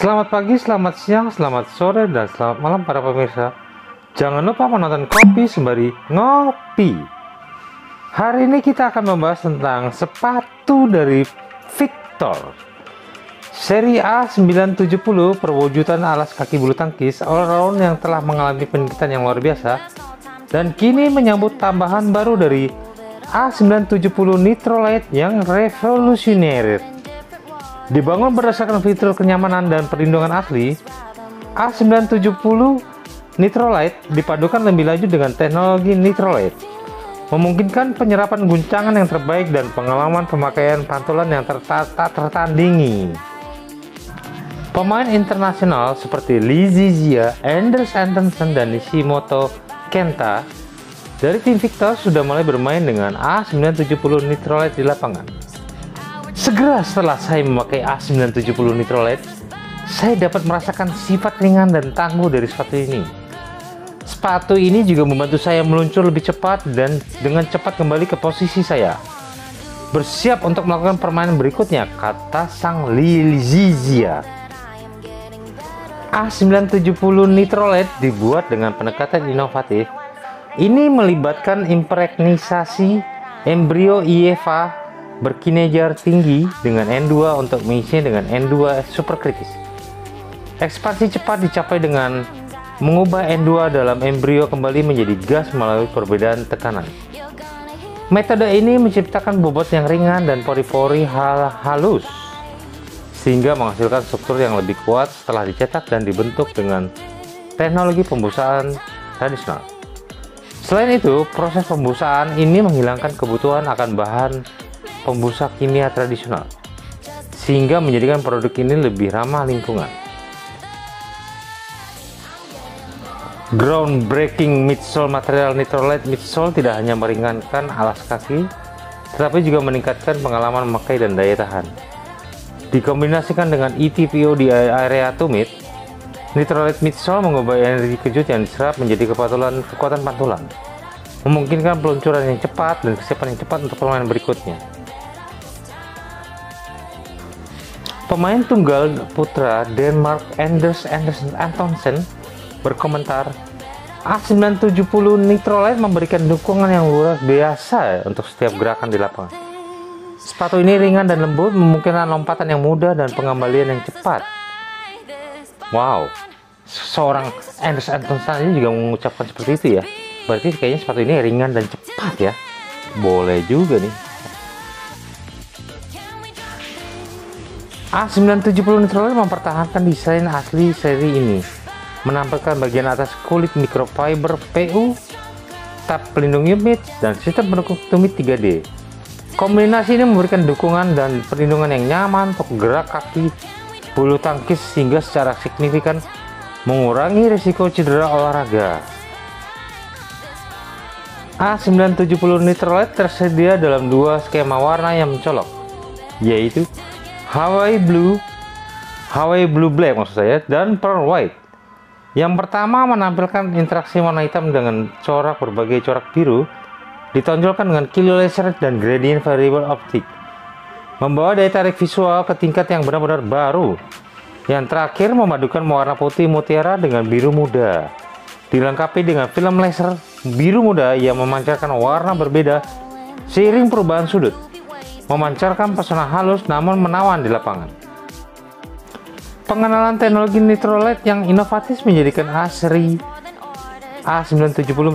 Selamat pagi, selamat siang, selamat sore, dan selamat malam para pemirsa. Jangan lupa menonton Kopi Sembari Ngopi. Hari ini kita akan membahas tentang sepatu dari Victor. Seri A970 perwujudan alas kaki bulu tangkis all-round yang telah mengalami peningkatan yang luar biasa. Dan kini menyambut tambahan baru dari A970 Nitrolite yang revolusioner. Dibangun berdasarkan fitur kenyamanan dan perlindungan asli, A970 Nitrolite dipadukan lebih lanjut dengan teknologi Nitrolite, memungkinkan penyerapan guncangan yang terbaik dan pengalaman pemakaian pantulan yang tertandingi. Pemain internasional seperti Lee Zii Jia, Anders Antonsen, dan Nishimoto Kenta dari tim Victor sudah mulai bermain dengan A970 Nitrolite di lapangan. Segera setelah saya memakai A970 Nitrolite, saya dapat merasakan sifat ringan dan tangguh dari sepatu ini. Sepatu ini juga membantu saya meluncur lebih cepat dan dengan cepat kembali ke posisi saya. Bersiap untuk melakukan permainan berikutnya, kata sang Lee Zii Jia. A970 Nitrolite dibuat dengan pendekatan inovatif. Ini melibatkan impregnisasi embrio IEVA berkinejar tinggi dengan N2 untuk mengisi dengan N2 superkritis. Ekspansi cepat dicapai dengan mengubah N2 dalam embrio kembali menjadi gas melalui perbedaan tekanan. Metode ini menciptakan bobot yang ringan dan pori-pori halus, sehingga menghasilkan struktur yang lebih kuat setelah dicetak dan dibentuk dengan teknologi pembusaan tradisional. Selain itu, proses pembusaan ini menghilangkan kebutuhan akan bahan pembusa kimia tradisional, sehingga menjadikan produk ini lebih ramah lingkungan. Groundbreaking midsole material Nitrolite. Midsole tidak hanya meringankan alas kaki, tetapi juga meningkatkan pengalaman memakai dan daya tahan. Dikombinasikan dengan ETVO di area tumit, Nitrolite midsole mengubah energi kejut yang diserap menjadi kekuatan pantulan, memungkinkan peluncuran yang cepat dan kesiapan yang cepat untuk permainan berikutnya. Pemain tunggal putra Denmark Anders Antonsen berkomentar, A970 Nitrolite memberikan dukungan yang luar biasa untuk setiap gerakan di lapangan. Sepatu ini ringan dan lembut, memungkinkan lompatan yang mudah dan pengembalian yang cepat. Wow, seorang Anders Antonsen ini juga mengucapkan seperti itu ya. Berarti kayaknya sepatu ini ringan dan cepat ya. Boleh juga nih. A970 Nitrolite mempertahankan desain asli seri ini, menampilkan bagian atas kulit microfiber PU, tab pelindung tumit, dan sistem pendukung tumit 3D. Kombinasi ini memberikan dukungan dan perlindungan yang nyaman untuk gerak kaki bulu tangkis, sehingga secara signifikan mengurangi risiko cedera olahraga. A970 Nitrolite tersedia dalam dua skema warna yang mencolok, yaitu Hawaii Blue Black maksud saya, dan Pearl White. Yang pertama menampilkan interaksi warna hitam dengan berbagai corak biru, ditonjolkan dengan kilo laser dan gradient variable optik, membawa daya tarik visual ke tingkat yang benar-benar baru. Yang terakhir memadukan warna putih mutiara dengan biru muda, dilengkapi dengan film laser biru muda yang memancarkan warna berbeda seiring perubahan sudut, memancarkan pesona halus namun menawan di lapangan. Pengenalan teknologi Nitrolite yang inovatif menjadikan A970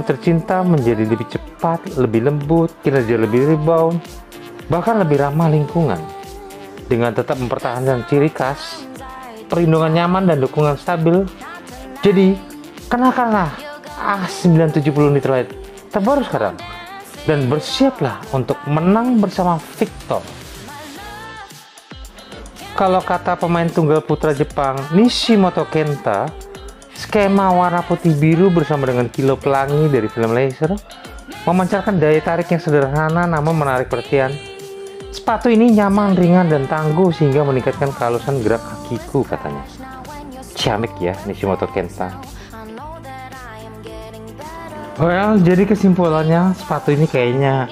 tercinta menjadi lebih cepat, lebih lembut, kinerja lebih rebound, bahkan lebih ramah lingkungan. Dengan tetap mempertahankan ciri khas, perlindungan nyaman, dan dukungan stabil. Jadi, kenakanlah A970 Nitrolite terbaru sekarang, dan bersiaplah untuk menang bersama Victor. Kalau kata pemain tunggal putra Jepang Nishimoto Kenta, skema warna putih biru bersama dengan kilo pelangi dari film laser memancarkan daya tarik yang sederhana namun menarik perhatian. Sepatu ini nyaman, ringan, dan tangguh sehingga meningkatkan kehalusan gerak kakiku, katanya. Ciamik ya Nishimoto Kenta. Well, jadi kesimpulannya sepatu ini kayaknya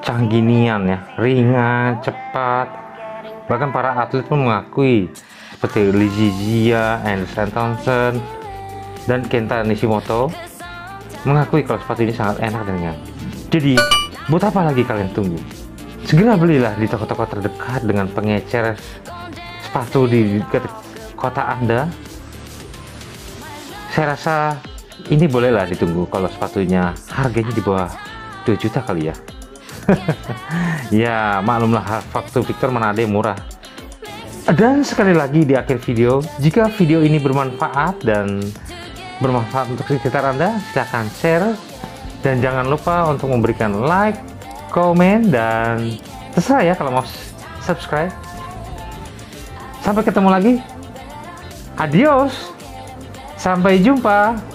canggih nian ya, ringan, cepat. Bahkan para atlet pun mengakui seperti Lee Zii Jia, Anders Antonsen, dan Kenta Nishimoto mengakui kalau sepatu ini sangat enak dan nyaman. Jadi, buat apa lagi kalian tunggu? Segera belilah di toko-toko terdekat dengan pengecer sepatu di kota Anda. Saya rasa ini bolehlah ditunggu kalau sepatunya harganya di bawah 2 juta kali ya. Ya, maklumlah faktor Victor menade murah. Dan sekali lagi di akhir video, jika video ini bermanfaat dan bermanfaat untuk sekitar Anda, silahkan share dan jangan lupa untuk memberikan like, komen, dan terserah ya kalau mau subscribe. Sampai ketemu lagi, adios, sampai jumpa.